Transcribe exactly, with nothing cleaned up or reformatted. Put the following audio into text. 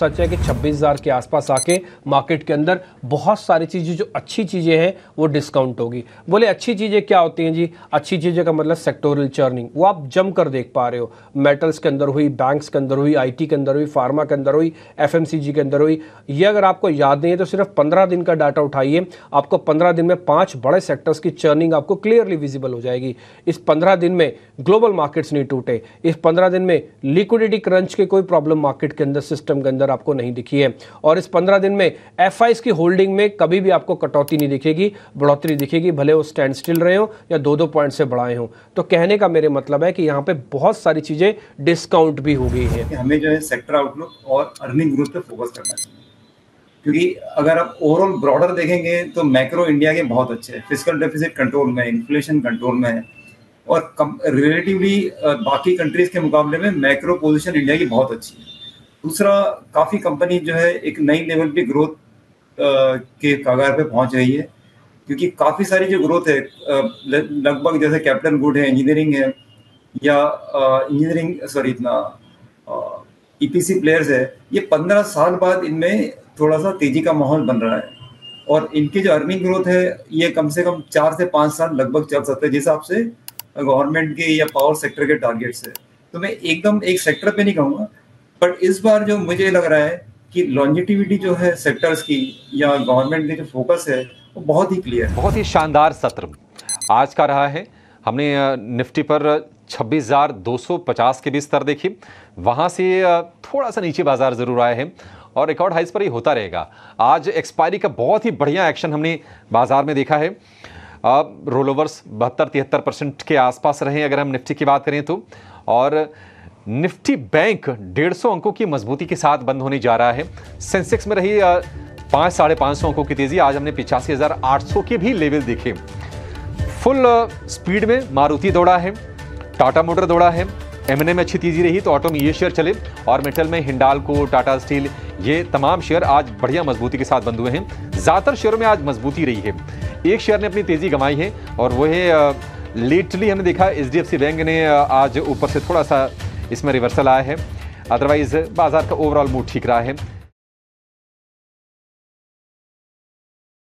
सच है कि छब्बीस हज़ार के आसपास आके मार्केट के अंदर बहुत सारी चीज़ें जो अच्छी चीज़ें हैं वो डिस्काउंट होगी। बोले अच्छी चीज़ें क्या होती हैं जी? अच्छी चीज़ें का मतलब सेक्टोरल चर्निंग, वो आप जम कर देख पा रहे हो। मेटल्स के अंदर हुई, बैंक्स के अंदर हुई, आईटी के अंदर हुई, फार्मा के अंदर हुई, एफएमसीजी के अंदर हुई। ये अगर आपको याद नहीं है तो सिर्फ पंद्रह दिन का डाटा उठाइए, आपको पंद्रह दिन में पाँच बड़े सेक्टर्स की चर्निंग आपको क्लियरली विजिबल हो जाएगी। इस पंद्रह दिन में ग्लोबल मार्केट्स नहीं टूटे, इस पंद्रह दिन में लिक्विडिटी क्रंच के कोई प्रॉब्लम मार्केट के अंदर सिस्टम के अंदर आपको नहीं दिखी है, और इस पंद्रह दिन में एफआईआई की होल्डिंग में कभी भी आपको कटौती नहीं दिखेगी, बढ़ोतरी दिखेगी, भले वो स्टैंड स्टिल रहे हो या दो दो पॉइंट से बढ़ाए हो। तो कहने का मेरे मतलब है कि यहाँ पे बहुत सारी चीजें डिस्काउंट भी हो गई है। हमें जो है सेक्टर आउटलुक और अर्निंग ग्रोथ पे फोकस करना चाहिए, क्योंकि अगर आप ओवरऑल ब्रॉडर देखेंगे तो मैक्रो इंडिया के बहुत अच्छे हैं, फिस्कल डेफिसिट कंट्रोल में, इन्फ्लेशन कंट्रोल में है, और रिलेटिवली बाकी कंट्रीज के मुकाबले में मैक्रो पोजीशन इंडिया की बहुत अच्छी है। दूसरा, काफ़ी कंपनी जो है एक नई लेवल पे ग्रोथ के कगार पे पहुंच रही है, क्योंकि काफ़ी सारी जो ग्रोथ है लगभग, जैसे कैपिटल गुड है, इंजीनियरिंग है, या इंजीनियरिंग सॉरी इतना ईपीसी प्लेयर्स है, ये पंद्रह साल बाद इनमें थोड़ा सा तेजी का माहौल बन रहा है, और इनकी जो अर्निंग ग्रोथ है ये कम से कम चार से पाँच साल लगभग चल सकते हैं, जिस हिसाब से गवर्नमेंट के या पावर सेक्टर के टारगेट्स है। तो मैं एकदम एक सेक्टर पे नहीं कहूँगा, बट इस बार जो मुझे लग रहा है कि लॉन्जिटिविटी जो है सेक्टर्स की या गवर्नमेंट की जो फोकस है वो बहुत ही क्लियर है। बहुत ही शानदार सत्र आज का रहा है। हमने निफ्टी पर छब्बीस हज़ार दो सौ पचास के भी स्तर देखे, वहाँ से थोड़ा सा नीचे बाजार ज़रूर आए हैं और रिकॉर्ड हाइस पर ही होता रहेगा। आज एक्सपायरी का बहुत ही बढ़िया एक्शन हमने बाजार में देखा है। रोल ओवर्स बहत्तर तिहत्तर परसेंट के आसपास रहे अगर हम निफ्टी की बात करें तो, और निफ्टी बैंक डेढ़ सौ अंकों की मजबूती के साथ बंद होने जा रहा है। सेंसेक्स में रही पाँच साढ़े पाँच सौ अंकों की तेज़ी, आज हमने पिचासी हज़ार आठ सौ के भी लेवल देखे। फुल स्पीड में मारुति दौड़ा है, टाटा मोटर दौड़ा है, एम एन ए में अच्छी तेजी रही तो ऑटो में ये शेयर चले, और मेटल में हिंडालको, टाटा स्टील, ये तमाम शेयर आज बढ़िया मजबूती के साथ बंद हुए हैं। ज़्यादातर शेयरों में आज मजबूती रही है, एक शेयर ने अपनी तेजी गंवाई है और वो है लेटली हमने देखा H D F C bank ने, आज ऊपर से थोड़ा सा इसमें रिवर्सल आया है, अदरवाइज बाजार का ओवरऑल मूड ठीक रहा है।